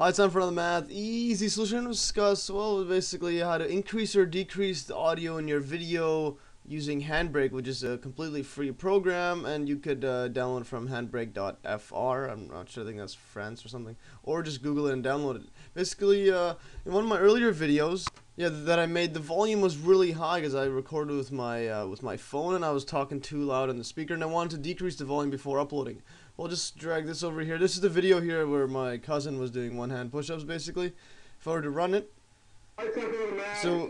It's time for another Math Easy Solution to discuss, well, basically how to increase or decrease the audio in your video using Handbrake, which is a completely free program, and you could download from handbrake.fr. I'm not sure, I think that's France or something, or just Google it and download it. Basically, in one of my earlier videos, that I made, the volume was really high because I recorded with my phone and I was talking too loud on the speaker, and I wanted to decrease the volume before uploading. Well, just drag this over here. This is the video here where my cousin was doing one-hand push-ups, basically. If I were to run it, so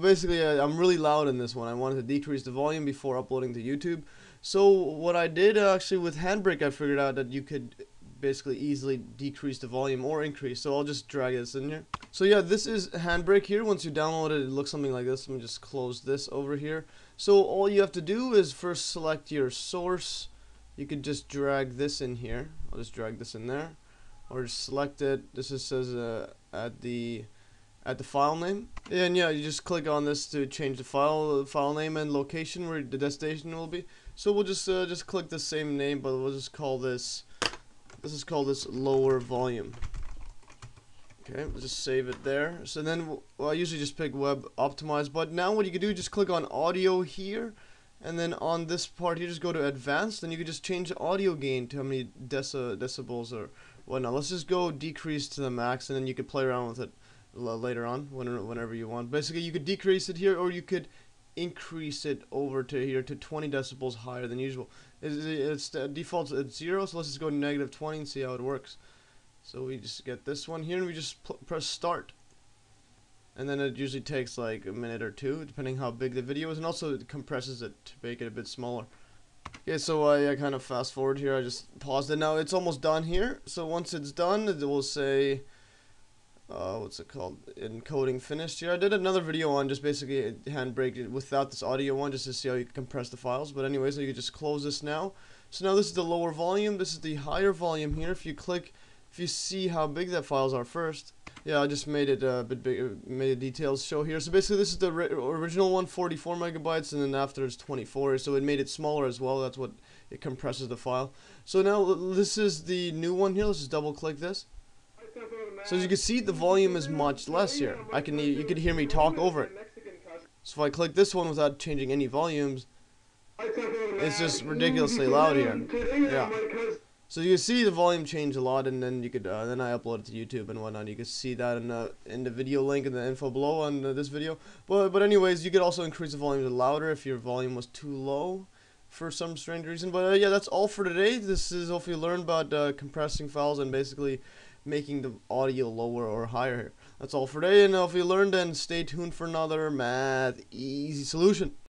basically I'm really loud in this one. I wanted to decrease the volume before uploading to YouTube. So what I did actually with Handbrake, I figured out that you could basically easily decrease the volume or increase. So I'll just drag this in here. So yeah, this is Handbrake here. Once you download it, it looks something like this. Let me just close this over here. So all you have to do is first select your source. You could just drag this in here. I'll just drag this in there, or just select it. This is, says at the file name, and yeah, you just click on this to change the file name and location where the destination will be. So we'll just click the same name, but we'll just call this. This is called this lower volume. Okay, we'll just save it there. So then, well, I usually just pick web optimized, but now what you can do, just click on audio here, and then on this part here, just go to advanced, and you can just change the audio gain to how many decibels or whatnot. Let's just go decrease to the max, and then you could play around with it later on, whenever you want. Basically, you could decrease it here, or you could increase it over to here to 20 decibels higher than usual. It's defaults at 0, so let's just go to -20 and see how it works. So we just get this one here and we just press start, and then it usually takes like a minute or two depending how big the video is, and also it compresses it to make it a bit smaller. Okay, so I kind of fast forward here. I just paused it. Now it's almost done here, so once it's done it will say what's it called? Encoding finished here. I did another video on just basically Handbrake without this audio one, just to see how you can compress the files. But anyways, so you can just close this now. So now this is the lower volume. This is the higher volume here. If you click, if you see how big that files are first. Yeah, I just made it a bit bigger, made the details show here. So basically this is the original one, 44 megabytes, and then after it's 24. So it made it smaller as well. That's what it compresses the file. So now this is the new one here. Let's just double click this. So as you can see, the volume is much less here. You could hear me talk over it. So if I click this one without changing any volumes, it's just ridiculously loud here. Yeah. So you can see the volume change a lot, and then you could then I upload it to YouTube and whatnot. You can see that in the video link in the info below on this video. But anyways, you could also increase the volume to louder if your volume was too low for some strange reason. But yeah, that's all for today. This is hopefully learn about compressing files and basically making the audio lower or higher. That's all for today, and if you learned, then stay tuned for another Math Easy Solution.